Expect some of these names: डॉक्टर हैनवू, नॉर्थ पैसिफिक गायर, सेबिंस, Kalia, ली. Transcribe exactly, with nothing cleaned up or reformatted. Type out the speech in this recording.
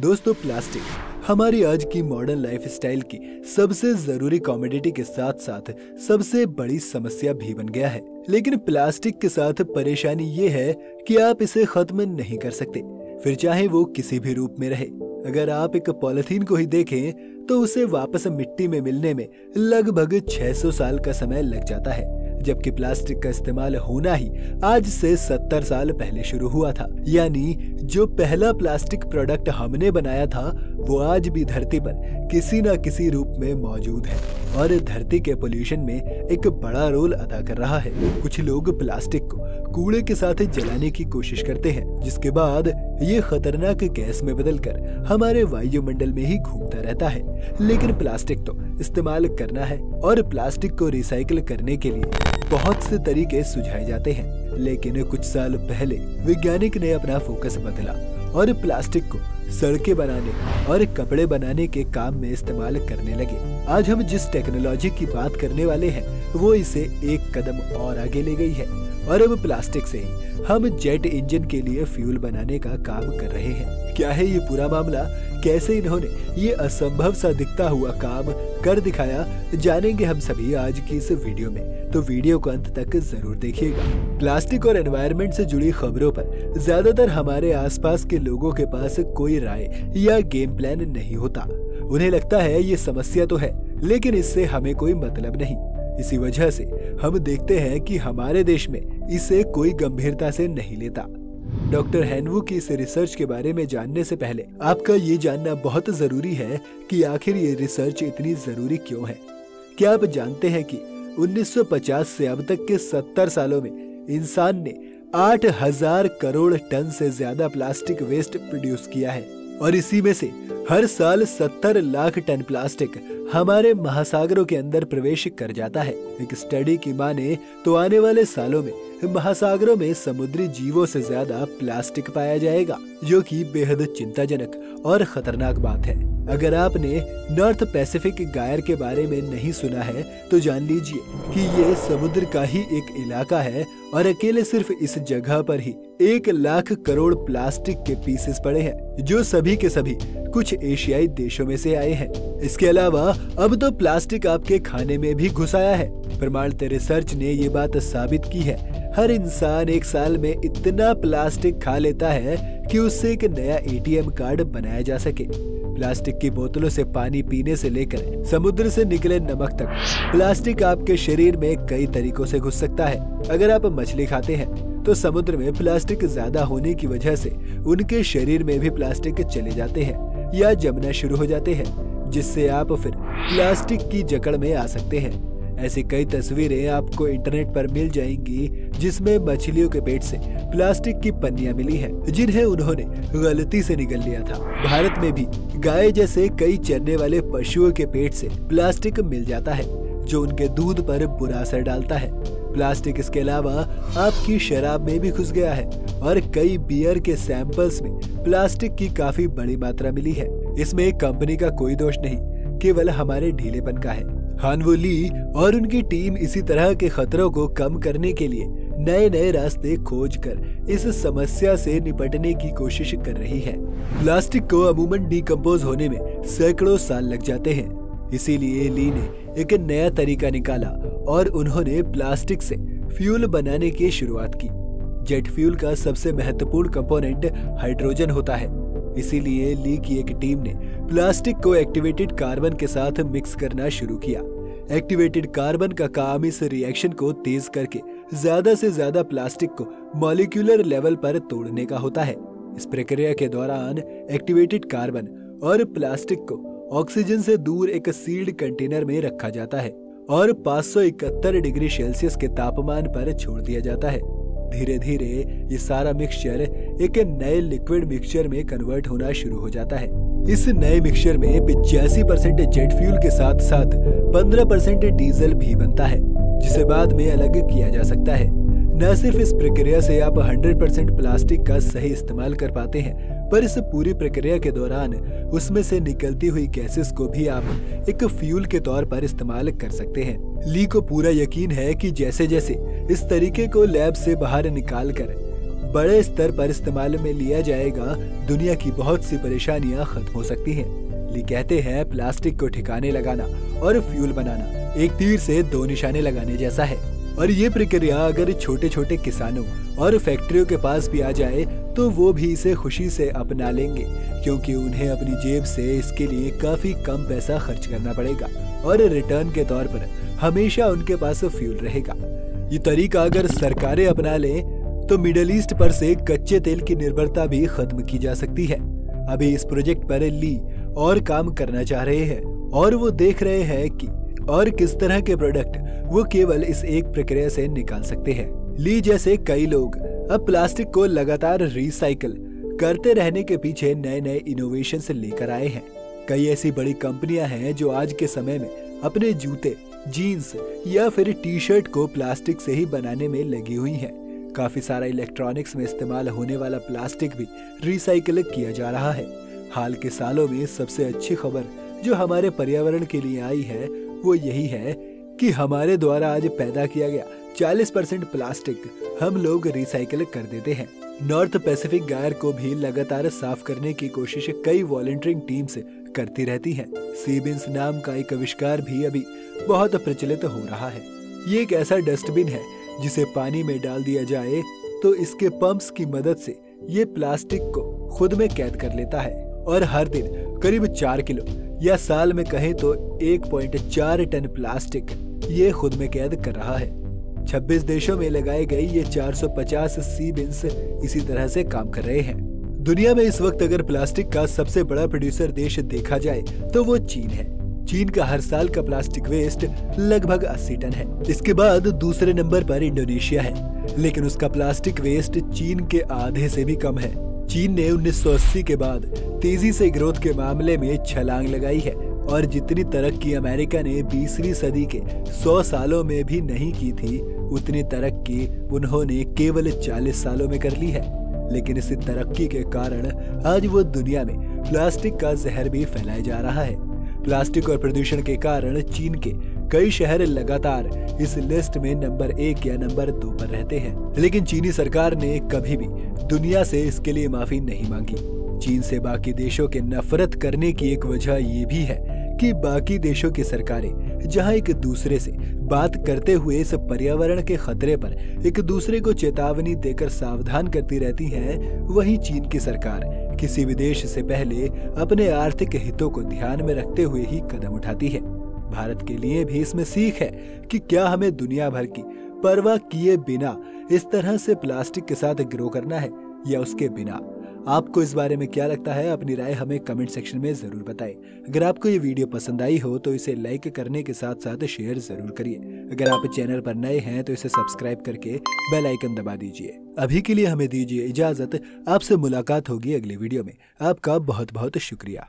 दोस्तों, प्लास्टिक हमारी आज की मॉडर्न लाइफस्टाइल की सबसे जरूरी कमोडिटी के साथ साथ सबसे बड़ी समस्या भी बन गया है। लेकिन प्लास्टिक के साथ परेशानी ये है कि आप इसे खत्म नहीं कर सकते, फिर चाहे वो किसी भी रूप में रहे। अगर आप एक पॉलिथीन को ही देखें तो उसे वापस मिट्टी में मिलने में लगभग छह सौ साल का समय लग जाता है, जबकि प्लास्टिक का इस्तेमाल होना ही आज से सत्तर साल पहले शुरू हुआ था। यानी जो पहला प्लास्टिक प्रोडक्ट हमने बनाया था वो आज भी धरती पर किसी न किसी रूप में मौजूद है और धरती के पोल्यूशन में एक बड़ा रोल अदा कर रहा है। कुछ लोग प्लास्टिक को कूड़े के साथ जलाने की कोशिश करते हैं, जिसके बाद ये खतरनाक गैस में बदलकर हमारे वायुमंडल में ही घूमता रहता है। लेकिन प्लास्टिक तो इस्तेमाल करना है और प्लास्टिक को रिसाइकिल करने के लिए बहुत से तरीके सुझाए जाते हैं। लेकिन कुछ साल पहले वैज्ञानिक ने अपना फोकस बदला और प्लास्टिक को सड़कें बनाने और कपड़े बनाने के काम में इस्तेमाल करने लगे। आज हम जिस टेक्नोलॉजी की बात करने वाले हैं वो इसे एक कदम और आगे ले गई है और अब प्लास्टिक से ही हम जेट इंजन के लिए फ्यूल बनाने का काम कर रहे हैं। क्या है ये पूरा मामला? कैसे इन्होंने ये असंभव सा दिखता हुआ काम कर दिखाया, जानेंगे हम सभी आज की इस वीडियो में, तो वीडियो को अंत तक जरूर देखिएगा। प्लास्टिक और एनवायरनमेंट से जुड़ी खबरों पर ज्यादातर हमारे आसपास के लोगों के पास कोई राय या गेम प्लान नहीं होता। उन्हें लगता है ये समस्या तो है लेकिन इससे हमें कोई मतलब नहीं। इसी वजह से हम देखते हैं कि हमारे देश में इसे कोई गंभीरता से नहीं लेता। डॉक्टर हैनवू की इस रिसर्च के बारे में जानने से पहले आपका ये जानना बहुत जरूरी है कि आखिर ये रिसर्च इतनी जरूरी क्यों है। क्या आप जानते हैं कि उन्नीस सौ पचास से अब तक के सत्तर सालों में इंसान ने आठ हज़ार करोड़ टन से ज्यादा प्लास्टिक वेस्ट प्रोड्यूस किया है और इसी में से हर साल सत्तर लाख टन प्लास्टिक हमारे महासागरों के अंदर प्रवेश कर जाता है। एक स्टडी की माने तो आने वाले सालों में महासागरों में समुद्री जीवों से ज्यादा प्लास्टिक पाया जाएगा, जो कि बेहद चिंताजनक और खतरनाक बात है। अगर आपने नॉर्थ पैसिफिक गायर के बारे में नहीं सुना है तो जान लीजिए कि ये समुद्र का ही एक इलाका है और अकेले सिर्फ इस जगह पर ही एक लाख करोड़ प्लास्टिक के पीसेस पड़े हैं, जो सभी के सभी कुछ एशियाई देशों में से आए हैं। इसके अलावा अब तो प्लास्टिक आपके खाने में भी घुस आया है। प्रमाणित रिसर्च ने ये बात साबित की है, हर इंसान एक साल में इतना प्लास्टिक खा लेता है कि उससे एक नया ए टी एम कार्ड बनाया जा सके। प्लास्टिक की बोतलों से पानी पीने से लेकर समुद्र से निकले नमक तक प्लास्टिक आपके शरीर में कई तरीकों से घुस सकता है। अगर आप मछली खाते हैं तो समुद्र में प्लास्टिक ज्यादा होने की वजह से उनके शरीर में भी प्लास्टिक चले जाते हैं या जमना शुरू हो जाते हैं, जिससे आप फिर प्लास्टिक की जकड़ में आ सकते हैं। ऐसी कई तस्वीरें आपको इंटरनेट पर मिल जाएंगी जिसमें मछलियों के पेट से प्लास्टिक की पन्नियां मिली हैं, जिन्हें उन्होंने गलती से निगल लिया था। भारत में भी गाय जैसे कई चरने वाले पशुओं के पेट से प्लास्टिक मिल जाता है, जो उनके दूध पर बुरा असर डालता है। प्लास्टिक इसके अलावा आपकी शराब में भी घुस गया है और कई बियर के सैंपल्स में प्लास्टिक की काफी बड़ी मात्रा मिली है। इसमें कंपनी का कोई दोष नहीं, केवल हमारे ढीलेपन का है। हैनवू, ली और उनकी टीम इसी तरह के खतरों को कम करने के लिए नए नए रास्ते खोज कर इस समस्या से निपटने की कोशिश कर रही है। प्लास्टिक को अमूमन डिकम्पोज होने में सैकड़ों साल लग जाते हैं, इसीलिए ली ने एक नया तरीका निकाला और उन्होंने प्लास्टिक से फ्यूल बनाने की शुरुआत की। जेट फ्यूल का सबसे महत्वपूर्ण कंपोनेंट हाइड्रोजन होता है, इसीलिए ली की एक टीम ने प्लास्टिक को एक्टिवेटेड कार्बन के साथ मिक्स करना शुरू किया। एक्टिवेटेड कार्बन का काम इस रिएक्शन को तेज करके ज्यादा से ज्यादा प्लास्टिक को मॉलिक्यूलर लेवल पर तोड़ने का होता है। इस प्रक्रिया के दौरान एक्टिवेटेड कार्बन और प्लास्टिक को ऑक्सीजन से दूर एक सील्ड कंटेनर में रखा जाता है और पाँच सौ इकहत्तर डिग्री सेल्सियस के तापमान पर छोड़ दिया जाता है। धीरे धीरे ये सारा मिक्सचर एक नए लिक्विड मिक्सचर में कन्वर्ट होना शुरू हो जाता है। इस नए मिक्सचर में पचासी परसेंट जेट फ्यूल के साथ साथ पंद्रह परसेंट डीजल भी बनता है, जिसे बाद में अलग किया जा सकता है। न सिर्फ इस प्रक्रिया से आप सौ परसेंट प्लास्टिक का सही इस्तेमाल कर पाते हैं, पर इस पूरी प्रक्रिया के दौरान उसमें से निकलती हुई गैसेस को भी आप एक फ्यूल के तौर पर इस्तेमाल कर सकते हैं। ली को पूरा यकीन है कि जैसे जैसे इस तरीके को लैब से बाहर निकाल कर बड़े स्तर पर इस्तेमाल में लिया जाएगा, दुनिया की बहुत सी परेशानियां खत्म हो सकती हैं। ली कहते हैं प्लास्टिक को ठिकाने लगाना और फ्यूल बनाना एक तीर से दो निशाने लगाने जैसा है, और ये प्रक्रिया अगर छोटे छोटे किसानों और फैक्ट्रियों के पास भी आ जाए तो वो भी इसे खुशी से अपना लेंगे, क्योंकि उन्हें अपनी जेब से इसके लिए काफी कम पैसा खर्च करना पड़ेगा और रिटर्न के तौर पर हमेशा उनके पास फ्यूल रहेगा। ये तरीका अगर सरकारें अपना लें तो मिडिल ईस्ट पर से कच्चे तेल की निर्भरता भी खत्म की जा सकती है। अभी इस प्रोजेक्ट पर ली और काम करना चाह रहे हैं और वो देख रहे हैं कि और किस तरह के प्रोडक्ट वो केवल इस एक प्रक्रिया से निकाल सकते हैं। ली जैसे कई लोग अब प्लास्टिक को लगातार रिसाइकल करते रहने के पीछे नए नए इनोवेशन से लेकर आए हैं। कई ऐसी बड़ी कंपनियां हैं जो आज के समय में अपने जूते, जीन्स या फिर टी शर्ट को प्लास्टिक से ही बनाने में लगी हुई हैं। काफी सारा इलेक्ट्रॉनिक्स में इस्तेमाल होने वाला प्लास्टिक भी रिसाइकल किया जा रहा है। हाल के सालों में सबसे अच्छी खबर जो हमारे पर्यावरण के लिए आई है वो यही है कि हमारे द्वारा आज पैदा किया गया चालीस परसेंट प्लास्टिक हम लोग रिसाइकिल कर देते हैं। नॉर्थ पैसिफिक गायर को भी लगातार साफ करने की कोशिश कई वॉलंटियरिंग टीम से करती रहती है। सेबिंस नाम का एक आविष्कार भी अभी बहुत प्रचलित हो रहा है। ये एक ऐसा डस्टबिन है जिसे पानी में डाल दिया जाए तो इसके पंप्स की मदद से ये प्लास्टिक को खुद में कैद कर लेता है और हर दिन करीब चार किलो या साल में कहें तो एक पॉइंट चार टन प्लास्टिक ये खुद में कैद कर रहा है। छब्बीस देशों में लगाए गए ये चार सौ पचास सेबिंस इसी तरह से काम कर रहे हैं। दुनिया में इस वक्त अगर प्लास्टिक का सबसे बड़ा प्रोड्यूसर देश देखा जाए तो वो चीन है। चीन का हर साल का प्लास्टिक वेस्ट लगभग अस्सी टन है। इसके बाद दूसरे नंबर पर इंडोनेशिया है, लेकिन उसका प्लास्टिक वेस्ट चीन के आधे से भी कम है। चीन ने उन्नीस सौ अस्सी के बाद तेजी से ग्रोथ के मामले में छलांग लगाई है और जितनी तरक्की अमेरिका ने बीसवीं सदी के सौ सालों में भी नहीं की थी उतनी तरक्की उन्होंने केवल चालीस सालों में कर ली है। लेकिन इसी तरक्की के कारण आज वो दुनिया में प्लास्टिक का जहर भी फैलाया जा रहा है। प्लास्टिक और प्रदूषण के कारण चीन के कई शहर लगातार इस लिस्ट में नंबर एक या नंबर दो पर रहते हैं, लेकिन चीनी सरकार ने कभी भी दुनिया से इसके लिए माफी नहीं मांगी। चीन से बाकी देशों के नफरत करने की एक वजह ये भी है कि बाकी देशों की सरकारें जहां एक दूसरे से बात करते हुए इस पर्यावरण के खतरे पर एक दूसरे को चेतावनी देकर सावधान करती रहती हैं, वहीं चीन की सरकार किसी भी देश से पहले अपने आर्थिक हितों को ध्यान में रखते हुए ही कदम उठाती है। भारत के लिए भी इसमें सीख है कि क्या हमें दुनिया भर की परवाह किए बिना इस तरह से प्लास्टिक के साथ ग्रो करना है या उसके बिना। आपको इस बारे में क्या लगता है? अपनी राय हमें कमेंट सेक्शन में जरूर बताएं। अगर आपको ये वीडियो पसंद आई हो तो इसे लाइक करने के साथ साथ शेयर जरूर करिए। अगर आप चैनल पर नए हैं तो इसे सब्सक्राइब करके बेल आइकन दबा दीजिए। अभी के लिए हमें दीजिए इजाजत, आपसे मुलाकात होगी अगले वीडियो में। आपका बहुत बहुत शुक्रिया।